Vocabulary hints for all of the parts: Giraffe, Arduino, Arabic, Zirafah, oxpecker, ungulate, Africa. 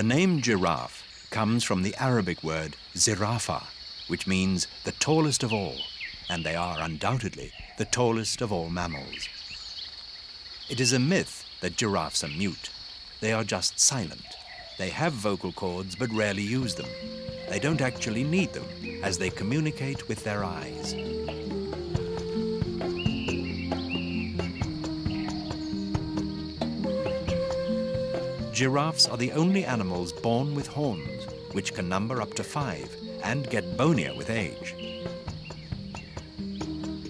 The name giraffe comes from the Arabic word zirafah, which means the tallest of all, and they are undoubtedly the tallest of all mammals. It is a myth that giraffes are mute. They are just silent. They have vocal cords but rarely use them. They don't actually need them, as they communicate with their eyes. Giraffes are the only animals born with horns, which can number up to 5 and get bonier with age.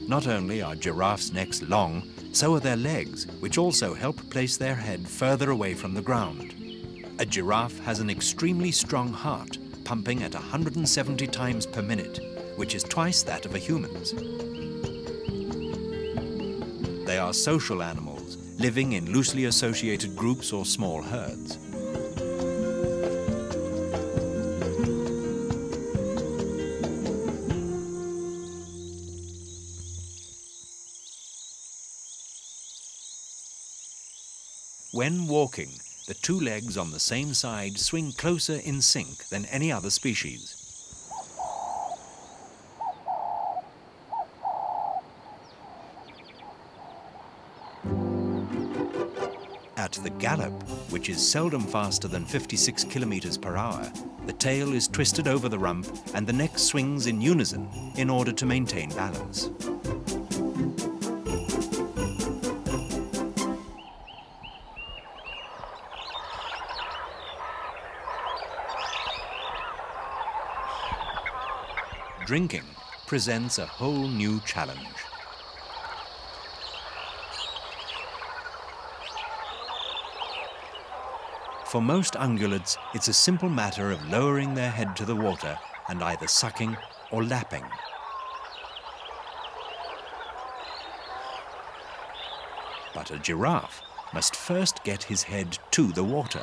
Not only are giraffes' necks long, so are their legs, which also help place their head further away from the ground. A giraffe has an extremely strong heart, pumping at 170 times per minute, which is twice that of a human's. They are social animals, living in loosely associated groups or small herds. When walking, the two legs on the same side swing closer in sync than any other species. At the gallop, which is seldom faster than 56 km/h, the tail is twisted over the rump and the neck swings in unison in order to maintain balance. Drinking presents a whole new challenge. For most ungulates, it's a simple matter of lowering their head to the water and either sucking or lapping. But a giraffe must first get his head to the water.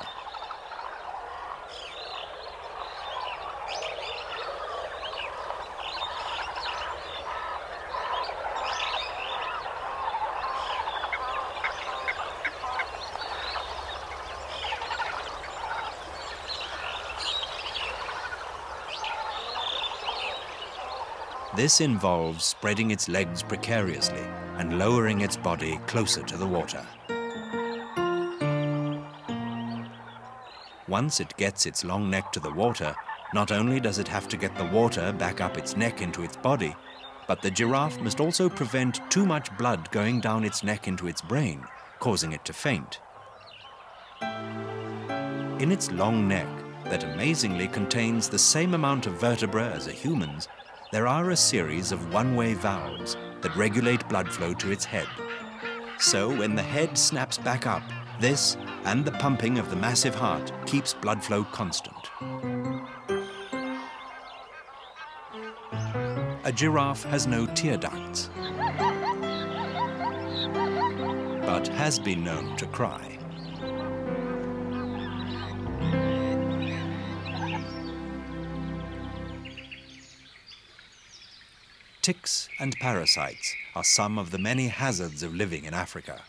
This involves spreading its legs precariously and lowering its body closer to the water. Once it gets its long neck to the water, not only does it have to get the water back up its neck into its body, but the giraffe must also prevent too much blood going down its neck into its brain, causing it to faint. In its long neck, that amazingly contains the same amount of vertebra as a human's, there are a series of one-way valves that regulate blood flow to its head. So when the head snaps back up, this and the pumping of the massive heart keeps blood flow constant. A giraffe has no tear ducts, but has been known to cry. Ticks and parasites are some of the many hazards of living in Africa.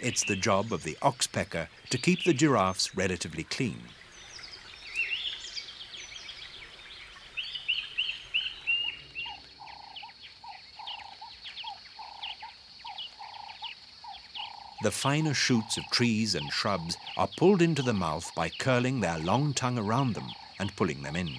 It's the job of the oxpecker to keep the giraffes relatively clean. The finer shoots of trees and shrubs are pulled into the mouth by curling their long tongue around them and pulling them in.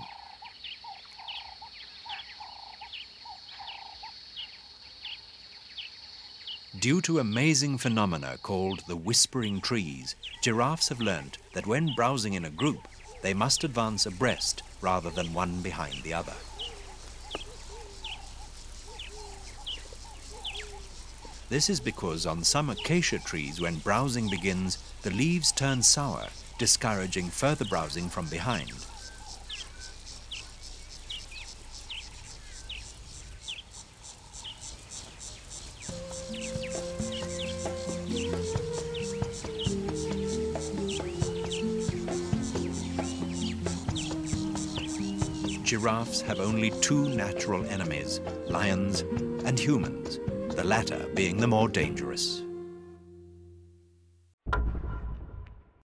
Due to amazing phenomena called the whispering trees, giraffes have learnt that when browsing in a group, they must advance abreast rather than one behind the other. This is because on some acacia trees, when browsing begins, the leaves turn sour, discouraging further browsing from behind. Giraffes have only 2 natural enemies, lions and humans, the latter being the more dangerous.